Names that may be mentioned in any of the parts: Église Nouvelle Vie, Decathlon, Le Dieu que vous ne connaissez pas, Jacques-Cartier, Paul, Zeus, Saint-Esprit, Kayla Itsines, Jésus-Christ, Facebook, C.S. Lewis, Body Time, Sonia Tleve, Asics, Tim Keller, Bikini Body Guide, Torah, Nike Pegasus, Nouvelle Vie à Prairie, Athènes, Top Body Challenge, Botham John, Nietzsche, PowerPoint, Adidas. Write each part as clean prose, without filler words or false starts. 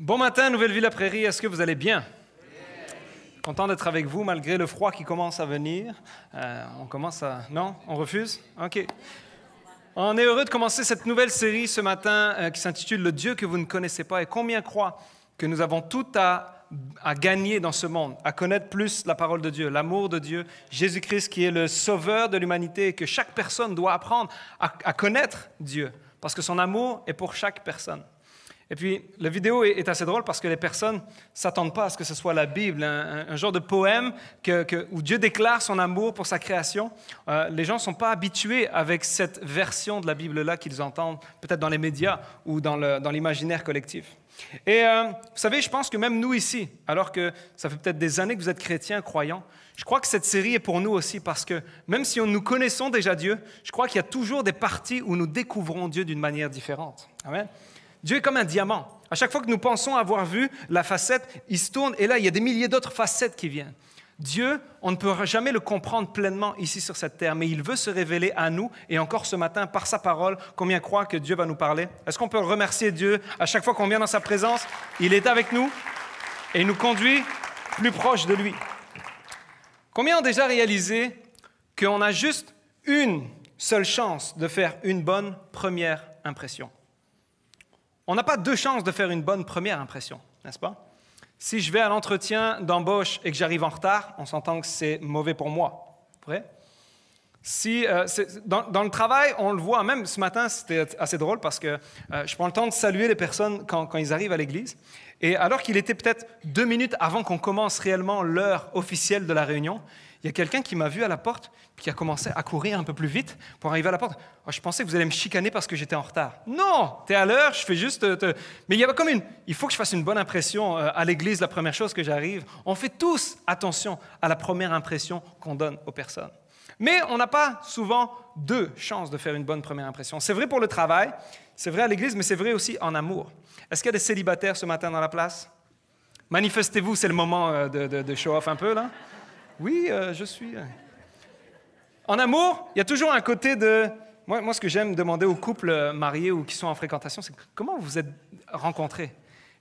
Bon matin, Nouvelle Vie à Prairie, est-ce que vous allez bien? Oui. Content d'être avec vous, malgré le froid qui commence à venir. On commence à... Non? On refuse? OK. On est heureux de commencer cette nouvelle série ce matin qui s'intitule « Le Dieu que vous ne connaissez pas » et combien croient que nous avons tout à gagner dans ce monde, à connaître plus la parole de Dieu, l'amour de Dieu, Jésus-Christ qui est le sauveur de l'humanité et que chaque personne doit apprendre à connaître Dieu parce que son amour est pour chaque personne. Et puis, la vidéo est assez drôle parce que les personnes ne s'attendent pas à ce que ce soit la Bible, un genre de poème où Dieu déclare son amour pour sa création. Les gens ne sont pas habitués avec cette version de la Bible-là qu'ils entendent peut-être dans les médias ou dans l'imaginaire collectif. Et vous savez, je pense que même nous ici, alors que ça fait peut-être des années que vous êtes chrétiens, croyants, je crois que cette série est pour nous aussi parce que même si nous connaissons déjà Dieu, je crois qu'il y a toujours des parties où nous découvrons Dieu d'une manière différente. Amen. Dieu est comme un diamant. À chaque fois que nous pensons avoir vu la facette, il se tourne et là, il y a des milliers d'autres facettes qui viennent. Dieu, on ne peut jamais le comprendre pleinement ici sur cette terre, mais il veut se révéler à nous et encore ce matin, par sa parole, combien croit que Dieu va nous parler? Est-ce qu'on peut remercier Dieu à chaque fois qu'on vient dans sa présence? Il est avec nous et il nous conduit plus proche de lui. Combien ont déjà réalisé qu'on a juste une seule chance de faire une bonne première impression? On n'a pas deux chances de faire une bonne première impression, n'est-ce pas? Si je vais à l'entretien d'embauche et que j'arrive en retard, on s'entend que c'est mauvais pour moi, vrai? Si, dans le travail, on le voit, même ce matin, c'était assez drôle parce que je prends le temps de saluer les personnes quand ils arrivent à l'église. Et alors qu'il était peut-être 2 minutes avant qu'on commence réellement l'heure officielle de la réunion, il y a quelqu'un qui m'a vu à la porte et qui a commencé à courir un peu plus vite pour arriver à la porte. Oh, je pensais que vous allez me chicaner parce que j'étais en retard. Non, t'es à l'heure, je fais juste... Mais il y avait comme une... Il faut que je fasse une bonne impression à l'église, la première chose que j'arrive. On fait tous attention à la première impression qu'on donne aux personnes. Mais on n'a pas souvent deux chances de faire une bonne première impression. C'est vrai pour le travail, c'est vrai à l'église, mais c'est vrai aussi en amour. Est-ce qu'il y a des célibataires ce matin dans la place? Manifestez-vous, c'est le moment de show-off un peu, là. Oui, je suis... En amour, il y a toujours un côté de... Moi, ce que j'aime demander aux couples mariés ou qui sont en fréquentation, c'est comment vous vous êtes rencontrés?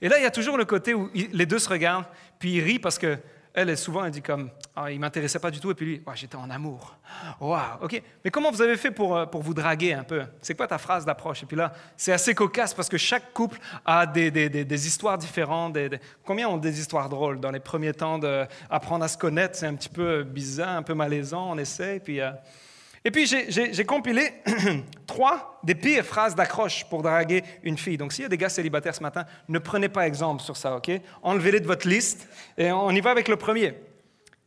Et là, il y a toujours le côté où les deux se regardent, puis ils rient parce que... Elle, souvent, elle dit comme, oh, il ne m'intéressait pas du tout, et puis lui, oh, j'étais en amour. Waouh, OK. Mais comment vous avez fait pour vous draguer un peu? C'est quoi ta phrase d'approche? Et puis là, c'est assez cocasse parce que chaque couple a des histoires différentes. Combien ont des histoires drôles? Dans les premiers temps d'apprendre à se connaître, c'est un petit peu bizarre, un peu malaisant, on essaie. Et puis j'ai compilé 3 des pires phrases d'accroche pour draguer une fille. Donc s'il y a des gars célibataires ce matin, ne prenez pas exemple sur ça, OK? Enlevez-les de votre liste et on y va avec le premier.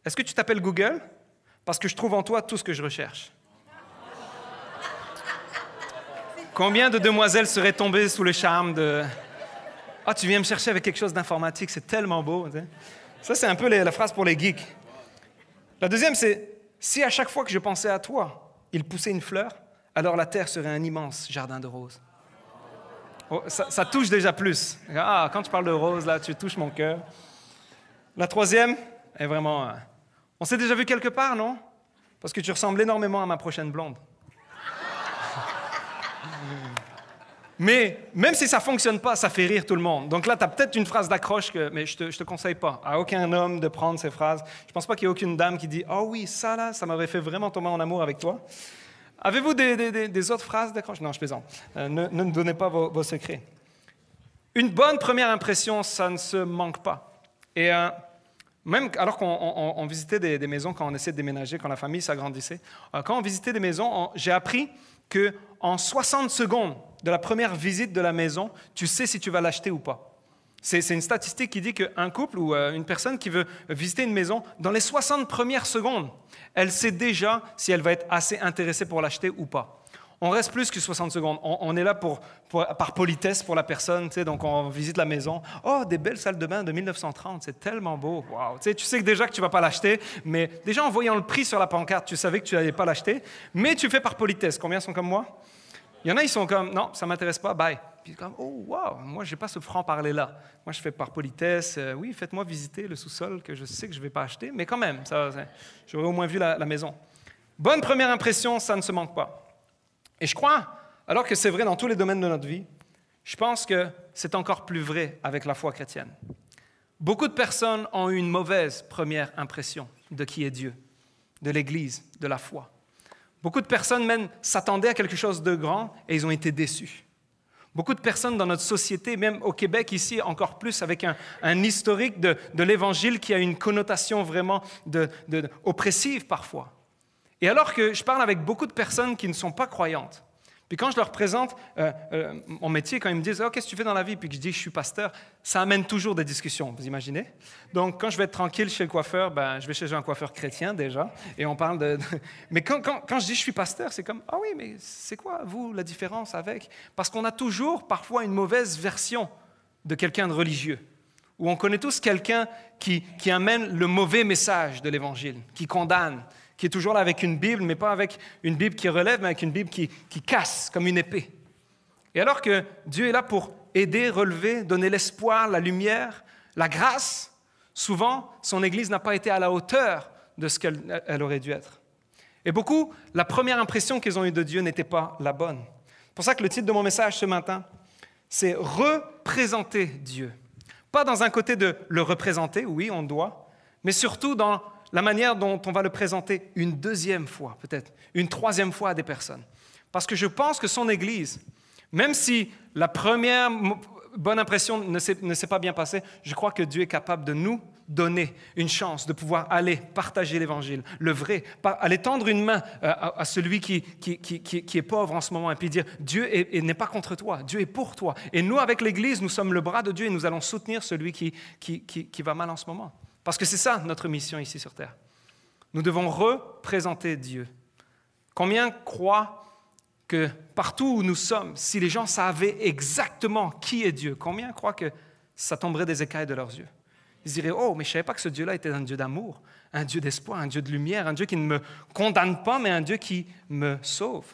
Est-ce que tu t'appelles Google? Parce que je trouve en toi tout ce que je recherche. Combien de demoiselles seraient tombées sous le charme de... Ah, tu viens me chercher avec quelque chose d'informatique, c'est tellement beau. Ça, c'est un peu la phrase pour les geeks. La deuxième, c'est... Si à chaque fois que je pensais à toi, il poussait une fleur, alors la terre serait un immense jardin de roses. Oh, ça touche déjà plus. Ah, quand tu parles de roses, là, tu touches mon cœur. La troisième est vraiment... On s'est déjà vu quelque part, non? Parce que tu ressembles énormément à ma prochaine blonde. Mais même si ça ne fonctionne pas, ça fait rire tout le monde. Donc là, tu as peut-être une phrase d'accroche, mais je te conseille pas à aucun homme de prendre ces phrases. Je ne pense pas qu'il y ait aucune dame qui dit « Ah oui, ça là, ça m'avait fait vraiment tomber en amour avec toi. » Avez-vous des autres phrases d'accroche? Non, je plaisante. Ne me donnez pas vos secrets. Une bonne première impression, ça ne se manque pas. Et même alors qu'on visitait des maisons, quand on essayait de déménager, quand la famille s'agrandissait, quand on visitait des maisons, j'ai appris qu'en 60 secondes, de la première visite de la maison, tu sais si tu vas l'acheter ou pas. C'est une statistique qui dit qu'un couple ou une personne qui veut visiter une maison, dans les 60 premières secondes, elle sait déjà si elle va être assez intéressée pour l'acheter ou pas. On reste plus que 60 secondes. On est là par politesse pour la personne, tu sais, donc on visite la maison. Oh, des belles salles de bain de 1930, c'est tellement beau. Wow. Tu sais que déjà que tu ne vas pas l'acheter, mais déjà en voyant le prix sur la pancarte, tu savais que tu n'allais pas l'acheter, mais tu fais par politesse. Combien sont comme moi? Il y en a, ils sont comme, non, ça ne m'intéresse pas, bye. Puis comme, oh, wow, moi, je n'ai pas ce franc-parler-là. Moi, je fais par politesse, oui, faites-moi visiter le sous-sol que je sais que je ne vais pas acheter, mais quand même, j'aurais au moins vu la maison. Bonne première impression, ça ne se manque pas. Et je crois, alors que c'est vrai dans tous les domaines de notre vie, je pense que c'est encore plus vrai avec la foi chrétienne. Beaucoup de personnes ont eu une mauvaise première impression de qui est Dieu, de l'Église, de la foi. Beaucoup de personnes même s'attendaient à quelque chose de grand et ils ont été déçus. Beaucoup de personnes dans notre société, même au Québec ici, encore plus avec un historique de l'Évangile qui a une connotation vraiment oppressive parfois. Et alors que je parle avec beaucoup de personnes qui ne sont pas croyantes, puis quand je leur présente mon métier, quand ils me disent « qu'est-ce que tu fais dans la vie ?» puis que je dis « je suis pasteur », ça amène toujours des discussions, vous imaginez? Donc quand je vais être tranquille chez le coiffeur, ben, je vais chez un coiffeur chrétien déjà, et on parle de... Mais quand je dis « je suis pasteur », c'est comme « ah oui, mais c'est quoi, vous, la différence avec ?» Parce qu'on a toujours parfois une mauvaise version de quelqu'un de religieux, où on connaît tous quelqu'un qui amène le mauvais message de l'Évangile, qui condamne, qui est toujours là avec une Bible, mais pas avec une Bible qui relève, mais avec une Bible qui casse comme une épée. Et alors que Dieu est là pour aider, relever, donner l'espoir, la lumière, la grâce, souvent, son Église n'a pas été à la hauteur de ce qu'elle aurait dû être. Et beaucoup, la première impression qu'ils ont eue de Dieu n'était pas la bonne. C'est pour ça que le titre de mon message ce matin, c'est « Représenter Dieu ». Pas dans un côté de le représenter, oui, on doit, mais surtout dans la manière dont on va le présenter une deuxième fois, peut-être, une troisième fois à des personnes. Parce que je pense que son Église, même si la première bonne impression ne s'est pas bien passée, je crois que Dieu est capable de nous donner une chance de pouvoir aller partager l'Évangile, le vrai, aller tendre une main à celui qui est pauvre en ce moment et puis dire « Dieu n'est pas contre toi, Dieu est pour toi ». Et nous, avec l'Église, nous sommes le bras de Dieu et nous allons soutenir celui qui va mal en ce moment. Parce que c'est ça notre mission ici sur Terre. Nous devons représenter Dieu. Combien croient que partout où nous sommes, si les gens savaient exactement qui est Dieu, combien croient que ça tomberait des écailles de leurs yeux? Ils diraient « oh, mais je ne savais pas que ce Dieu-là était un Dieu d'amour, un Dieu d'espoir, un Dieu de lumière, un Dieu qui ne me condamne pas, mais un Dieu qui me sauve. »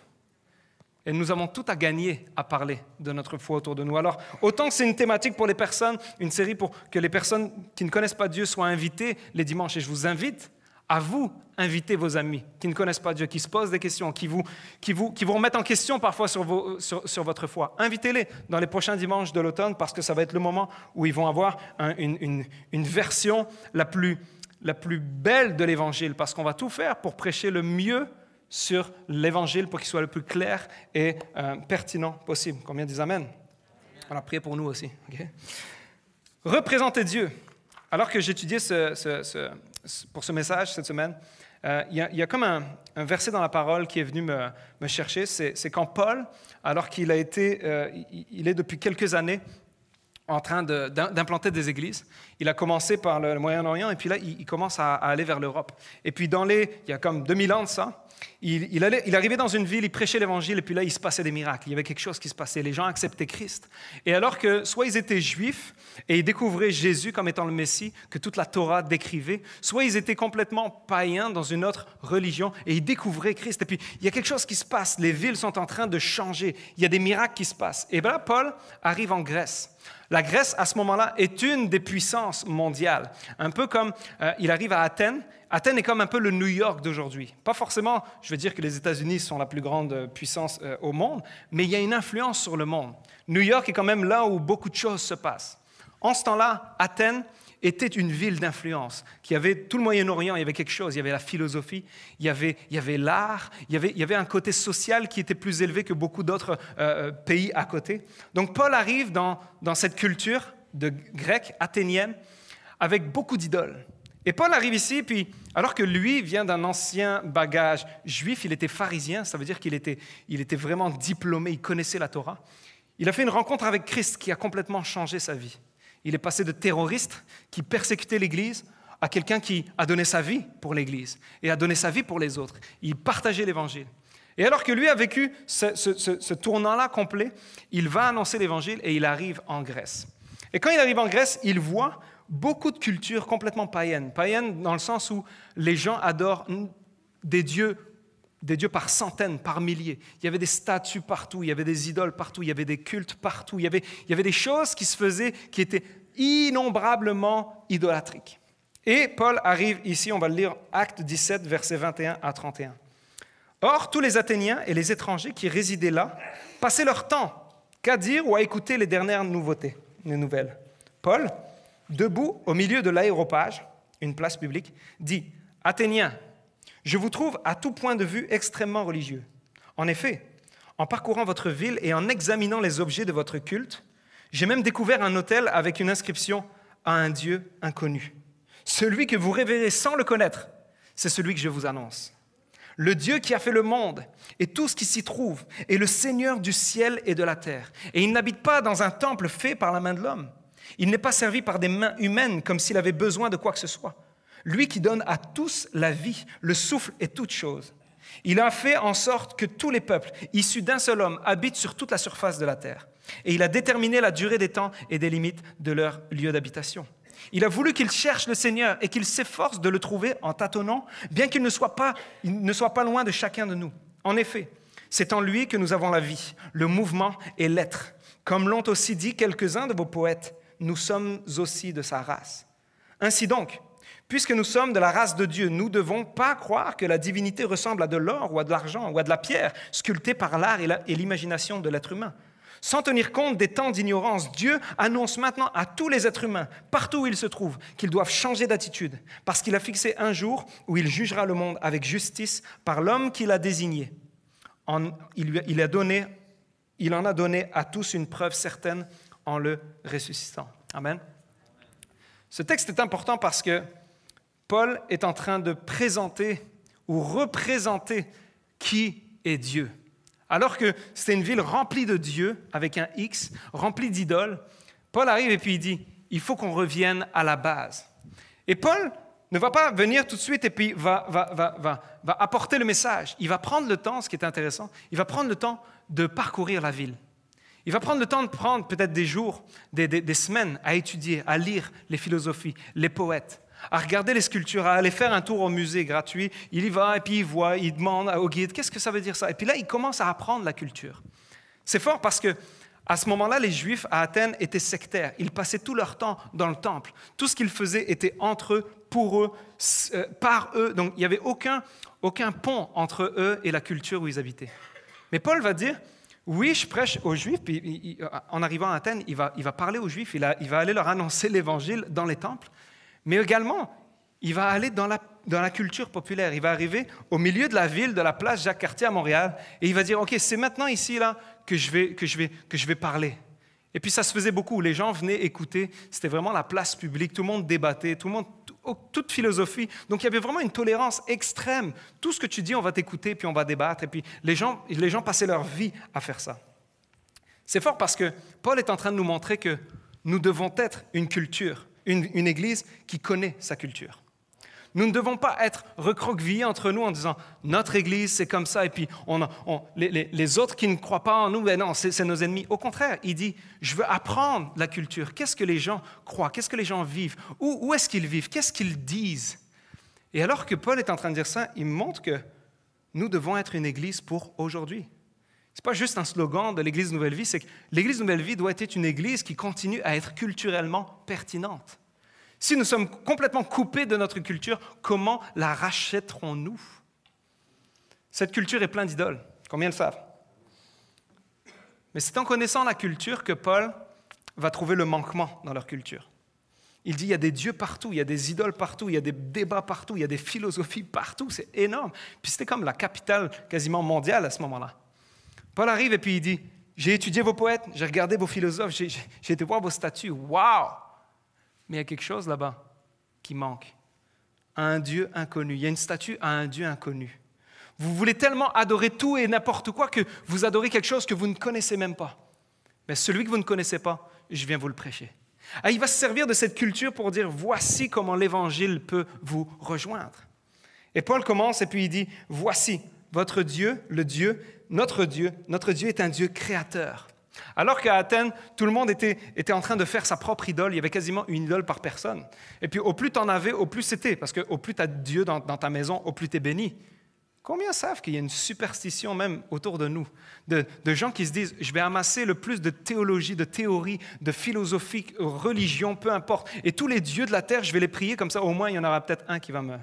Et nous avons tout à gagner à parler de notre foi autour de nous. Alors, autant que c'est une thématique pour les personnes, une série pour que les personnes qui ne connaissent pas Dieu soient invitées les dimanches. Et je vous invite à vous inviter vos amis qui ne connaissent pas Dieu, qui se posent des questions, qui vous remettent en question parfois sur votre foi. Invitez-les dans les prochains dimanches de l'automne parce que ça va être le moment où ils vont avoir une version la plus belle de l'Évangile parce qu'on va tout faire pour prêcher le mieux sur l'Évangile pour qu'il soit le plus clair et pertinent possible. Combien disent amen? On a prié pour nous aussi. Okay? Représenter Dieu. Alors que j'étudiais pour ce message cette semaine, il y a comme un verset dans la parole qui est venu me chercher. C'est quand Paul, alors qu'il a été, il est depuis quelques années en train d'implanter des églises. Il a commencé par le Moyen-Orient et puis là, il commence à aller vers l'Europe. Et puis il y a comme 2000 ans de ça, il arrivait dans une ville, il prêchait l'Évangile et puis là, il se passait des miracles. Il y avait quelque chose qui se passait. Les gens acceptaient Christ. Et alors que soit ils étaient juifs et ils découvraient Jésus comme étant le Messie que toute la Torah décrivait, soit ils étaient complètement païens dans une autre religion et ils découvraient Christ. Et puis, il y a quelque chose qui se passe. Les villes sont en train de changer. Il y a des miracles qui se passent. Et bien là, Paul arrive en Grèce. La Grèce, à ce moment-là, est une des puissances mondiales. Un peu comme il arrive à Athènes. Athènes est comme un peu le New York d'aujourd'hui. Pas forcément, je veux dire que les États-Unis sont la plus grande puissance au monde, mais il y a une influence sur le monde. New York est quand même là où beaucoup de choses se passent. En ce temps-là, Athènes était une ville d'influence, qui avait tout le Moyen-Orient, il y avait quelque chose, il y avait la philosophie, il y avait l'art, il y avait un côté social qui était plus élevé que beaucoup d'autres pays à côté. Donc Paul arrive dans cette culture grecque, athénienne, avec beaucoup d'idoles. Et Paul arrive ici, puis alors que lui vient d'un ancien bagage juif, il était pharisien, ça veut dire qu'il était vraiment diplômé, il connaissait la Torah. Il a fait une rencontre avec Christ qui a complètement changé sa vie. Il est passé de terroriste qui persécutait l'Église à quelqu'un qui a donné sa vie pour l'Église et a donné sa vie pour les autres. Il partageait l'Évangile. Et alors que lui a vécu ce tournant-là complet, il va annoncer l'Évangile et il arrive en Grèce. Et quand il arrive en Grèce, il voit beaucoup de cultures complètement païennes. Païennes dans le sens où les gens adorent des dieux par centaines, par milliers. Il y avait des statues partout, il y avait des idoles partout, il y avait des cultes partout, il y avait des choses qui se faisaient qui étaient innombrablement idolâtriques. Et Paul arrive ici, on va le lire, Actes 17, versets 21 à 31. « Or, tous les Athéniens et les étrangers qui résidaient là passaient leur temps qu'à dire ou à écouter les dernières nouveautés, les nouvelles. Paul, debout au milieu de l'aéropage, une place publique, dit « Athéniens, je vous trouve à tout point de vue extrêmement religieux. En effet, en parcourant votre ville et en examinant les objets de votre culte, j'ai même découvert un autel avec une inscription à un Dieu inconnu. Celui que vous révérez sans le connaître, c'est celui que je vous annonce. Le Dieu qui a fait le monde et tout ce qui s'y trouve est le Seigneur du ciel et de la terre. Et il n'habite pas dans un temple fait par la main de l'homme. Il n'est pas servi par des mains humaines comme s'il avait besoin de quoi que ce soit. Lui qui donne à tous la vie, le souffle et toutes choses. Il a fait en sorte que tous les peuples, issus d'un seul homme, habitent sur toute la surface de la terre. Et il a déterminé la durée des temps et des limites de leur lieu d'habitation. Il a voulu qu'ils cherchent le Seigneur et qu'ils s'efforcent de le trouver en tâtonnant, bien qu'il ne soit pas loin de chacun de nous. En effet, c'est en lui que nous avons la vie, le mouvement et l'être. Comme l'ont aussi dit quelques-uns de vos poètes, nous sommes aussi de sa race. Ainsi donc, puisque nous sommes de la race de Dieu, nous ne devons pas croire que la divinité ressemble à de l'or ou à de l'argent ou à de la pierre, sculptée par l'art et l'imagination de l'être humain. Sans tenir compte des temps d'ignorance, Dieu annonce maintenant à tous les êtres humains, partout où ils se trouvent, qu'ils doivent changer d'attitude, parce qu'il a fixé un jour où il jugera le monde avec justice par l'homme qu'il a désigné. Il en a donné à tous une preuve certaine en le ressuscitant. Amen. Ce texte est important parce que Paul est en train de présenter ou représenter qui est Dieu. Alors que c'était une ville remplie de Dieu, avec un X, remplie d'idoles, Paul arrive et puis il dit, il faut qu'on revienne à la base. Et Paul ne va pas venir tout de suite et puis va apporter le message. Il va prendre le temps, ce qui est intéressant, il va prendre le temps de parcourir la ville. Il va prendre le temps de prendre peut-être des jours, des semaines à étudier, à lire les philosophies, les poètes, à regarder les sculptures, à aller faire un tour au musée gratuit. Il y va et puis il voit, il demande au guide, qu'est-ce que ça veut dire ça? Et puis là, il commence à apprendre la culture. C'est fort parce que à ce moment-là, les Juifs à Athènes étaient sectaires. Ils passaient tout leur temps dans le temple. Tout ce qu'ils faisaient était entre eux, pour eux, par eux. Donc, il n'y avait aucun pont entre eux et la culture où ils habitaient. Mais Paul va dire, oui, je prêche aux Juifs. Puis, en arrivant à Athènes, il va parler aux Juifs. Il va aller leur annoncer l'Évangile dans les temples. Mais également, il va aller dans la culture populaire. Il va arriver au milieu de la ville, de la place Jacques-Cartier à Montréal, et il va dire, OK, c'est maintenant ici là, que je vais parler. Et puis ça se faisait beaucoup. Les gens venaient écouter. C'était vraiment la place publique. Tout le monde débattait, toute philosophie. Donc il y avait vraiment une tolérance extrême. Tout ce que tu dis, on va t'écouter, puis on va débattre. Et puis les gens passaient leur vie à faire ça. C'est fort parce que Paul est en train de nous montrer que nous devons être une culture, une église qui connaît sa culture. Nous ne devons pas être recroquevillés entre nous en disant « notre église, c'est comme ça » et puis les autres qui ne croient pas en nous, ben non, c'est nos ennemis. Au contraire, il dit « je veux apprendre la culture. Qu'est-ce que les gens croient? Qu'est-ce que les gens vivent? Où est-ce qu'ils vivent? Qu'est-ce qu'ils disent? » Et alors que Paul est en train de dire ça, il montre que nous devons être une église pour aujourd'hui. Ce n'est pas juste un slogan de l'Église Nouvelle Vie, c'est que l'Église Nouvelle Vie doit être une église qui continue à être culturellement pertinente. Si nous sommes complètement coupés de notre culture, comment la rachèterons-nous? Cette culture est pleine d'idoles, combien le savent? Mais c'est en connaissant la culture que Paul va trouver le manquement dans leur culture. Il dit, il y a des dieux partout, il y a des idoles partout, il y a des débats partout, il y a des philosophies partout, c'est énorme. Puis c'était comme la capitale quasiment mondiale à ce moment-là. Paul arrive et puis il dit, j'ai étudié vos poètes, j'ai regardé vos philosophes, j'ai été voir vos statues, waouh! Mais il y a quelque chose là-bas qui manque, à un Dieu inconnu. Il y a une statue à un Dieu inconnu. Vous voulez tellement adorer tout et n'importe quoi que vous adorez quelque chose que vous ne connaissez même pas. Mais celui que vous ne connaissez pas, je viens vous le prêcher. Et il va se servir de cette culture pour dire, voici comment l'Évangile peut vous rejoindre. Et Paul commence et puis il dit, voici votre Dieu, le Dieu, notre Dieu est un Dieu créateur. Alors qu'à Athènes, tout le monde était en train de faire sa propre idole, il y avait quasiment une idole par personne. Et puis au plus tu en avais, au plus c'était, parce qu'au plus tu as Dieu dans ta maison, au plus tu es béni. Combien savent qu'il y a une superstition même autour de nous, de gens qui se disent « je vais amasser le plus de théologie, de théories, de philosophie, religion, peu importe, et tous les dieux de la terre, je vais les prier, comme ça au moins il y en aura peut-être un qui va me... »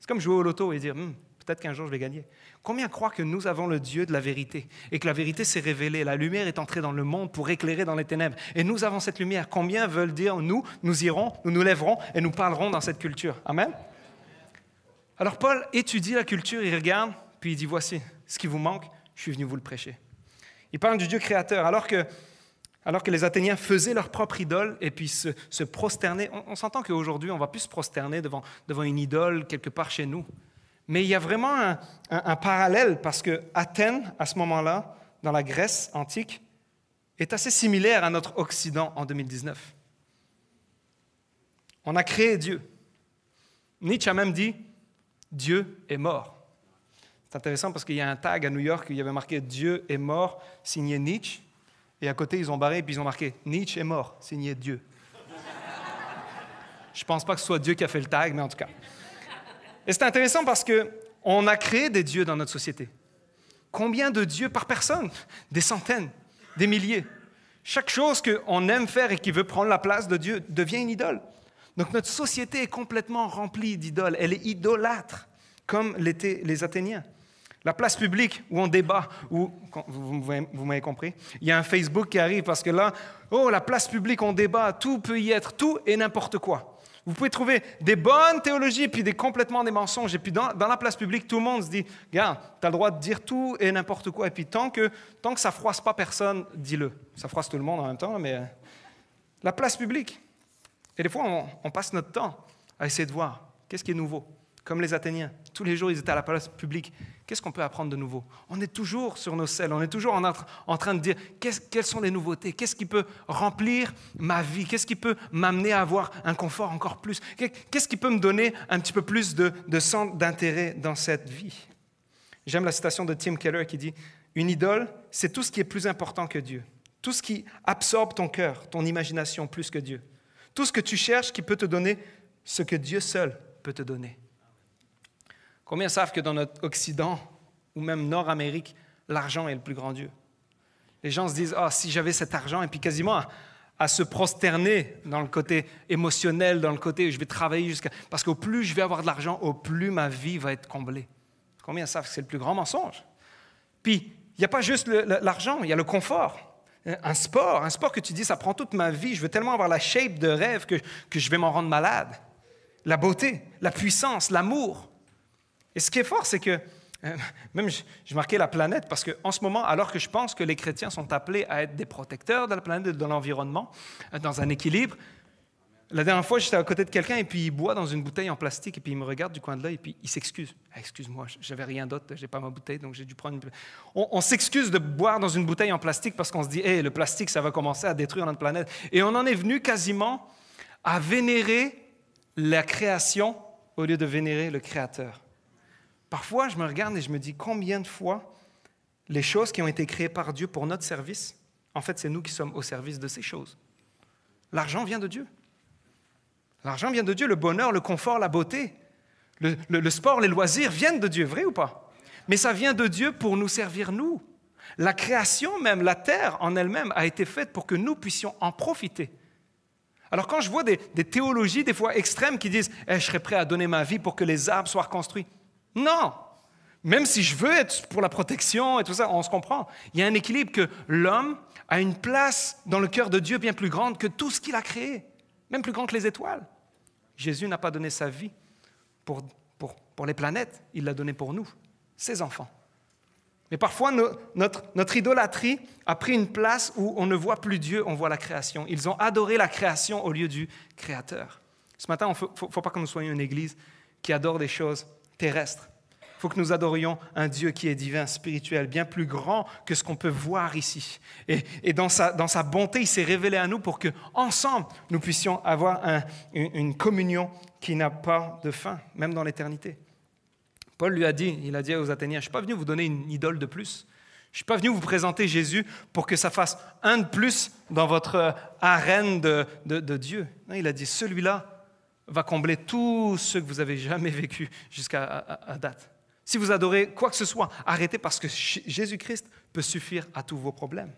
C'est comme jouer au loto et dire « Peut-être qu'un jour, je vais gagner. Combien croient que nous avons le Dieu de la vérité et que la vérité s'est révélée? La lumière est entrée dans le monde pour éclairer dans les ténèbres. Et nous avons cette lumière. Combien veulent dire, nous, nous irons, nous nous lèverons et nous parlerons dans cette culture? Amen? Alors Paul étudie la culture, il regarde, puis il dit, voici, ce qui vous manque, je suis venu vous le prêcher. Il parle du Dieu créateur, alors que les Athéniens faisaient leur propre idole et puis se prosternaient. On s'entend qu'aujourd'hui, on ne va plus se prosterner devant une idole quelque part chez nous. Mais il y a vraiment un parallèle parce que Athènes, à ce moment-là, dans la Grèce antique, est assez similaire à notre Occident en 2019. On a créé Dieu. Nietzsche a même dit « Dieu est mort ». C'est intéressant parce qu'il y a un tag à New York où il y avait marqué « Dieu est mort », signé Nietzsche. Et à côté, ils ont barré et puis ils ont marqué « Nietzsche est mort », signé Dieu. Je ne pense pas que ce soit Dieu qui a fait le tag, mais en tout cas. Et c'est intéressant parce qu'on a créé des dieux dans notre société. Combien de dieux par personne? Des centaines, des milliers. Chaque chose qu'on aime faire et qui veut prendre la place de Dieu devient une idole. Donc notre société est complètement remplie d'idoles. Elle est idolâtre, comme l'étaient les Athéniens. La place publique où on débat, où, vous m'avez compris, il y a un Facebook qui arrive parce que là, oh, la place publique, on débat, tout peut y être, tout et n'importe quoi. Vous pouvez trouver des bonnes théologies, puis complètement des mensonges. Et puis dans la place publique, tout le monde se dit, « Regarde, tu as le droit de dire tout et n'importe quoi. » Et puis tant que ça ne froisse pas personne, dis-le. Ça froisse tout le monde en même temps, mais la place publique. Et des fois, on passe notre temps à essayer de voir qu'est-ce qui est nouveau. Comme les Athéniens, tous les jours, ils étaient à la place publique. Qu'est-ce qu'on peut apprendre de nouveau? On est toujours sur nos selles, on est toujours en train de dire quelles sont les nouveautés? Qu'est-ce qui peut remplir ma vie? Qu'est-ce qui peut m'amener à avoir un confort encore plus? Qu'est-ce qui peut me donner un petit peu plus de sens, d'intérêt dans cette vie? J'aime la citation de Tim Keller qui dit « Une idole, c'est tout ce qui est plus important que Dieu, tout ce qui absorbe ton cœur, ton imagination plus que Dieu, tout ce que tu cherches qui peut te donner ce que Dieu seul peut te donner. » Combien savent que dans notre Occident, ou même Nord-Amérique, l'argent est le plus grand Dieu? Les gens se disent, « Ah, si j'avais cet argent », et puis quasiment à se prosterner dans le côté émotionnel, dans le côté « je vais travailler jusqu'à... » Parce qu'au plus je vais avoir de l'argent, au plus ma vie va être comblée. Combien savent que c'est le plus grand mensonge? Puis, il n'y a pas juste l'argent, il y a le confort. Un sport que tu dis, « ça prend toute ma vie, je veux tellement avoir la shape de rêve que je vais m'en rendre malade. » La beauté, la puissance, l'amour. Et ce qui est fort, c'est que, même je marquais la planète, parce qu'en ce moment, alors que je pense que les chrétiens sont appelés à être des protecteurs de la planète, de l'environnement, dans un équilibre, la dernière fois, j'étais à côté de quelqu'un, et puis il boit dans une bouteille en plastique, et puis il me regarde du coin de l'œil, et puis il s'excuse. « Excuse-moi, j'avais rien d'autre, j'ai pas ma bouteille, donc j'ai dû prendre une... » On s'excuse de boire dans une bouteille en plastique, parce qu'on se dit, « Hey, le plastique, ça va commencer à détruire notre planète. » Et on en est venu quasiment à vénérer la création au lieu de vénérer le Créateur. Parfois, je me regarde et je me dis combien de fois les choses qui ont été créées par Dieu pour notre service, en fait, c'est nous qui sommes au service de ces choses. L'argent vient de Dieu. L'argent vient de Dieu, le bonheur, le confort, la beauté, le sport, les loisirs viennent de Dieu, vrai ou pas? Mais ça vient de Dieu pour nous servir, nous. La création même, la terre en elle-même a été faite pour que nous puissions en profiter. Alors quand je vois des théologies des fois extrêmes qui disent hey, « je serais prêt à donner ma vie pour que les arbres soient reconstruits », non, même si je veux être pour la protection et tout ça, on se comprend. Il y a un équilibre que l'homme a une place dans le cœur de Dieu bien plus grande que tout ce qu'il a créé, même plus grande que les étoiles. Jésus n'a pas donné sa vie pour les planètes, il l'a donnée pour nous, ses enfants. Mais parfois, notre idolâtrie a pris une place où on ne voit plus Dieu, on voit la création. Ils ont adoré la création au lieu du Créateur. Ce matin, il ne faut pas que nous soyons une église qui adore des choses terrestre. Il faut que nous adorions un Dieu qui est divin, spirituel, bien plus grand que ce qu'on peut voir ici. Et dans sa bonté, il s'est révélé à nous pour qu'ensemble, nous puissions avoir une communion qui n'a pas de fin, même dans l'éternité. Paul lui a dit, il a dit aux Athéniens, « Je ne suis pas venu vous donner une idole de plus. Je ne suis pas venu vous présenter Jésus pour que ça fasse un de plus dans votre arène de Dieu. » Il a dit, « Celui-là, va combler tout ce que vous avez jamais vécu jusqu'à date. Si vous adorez quoi que ce soit, arrêtez parce que Jésus-Christ peut suffire à tous vos problèmes. »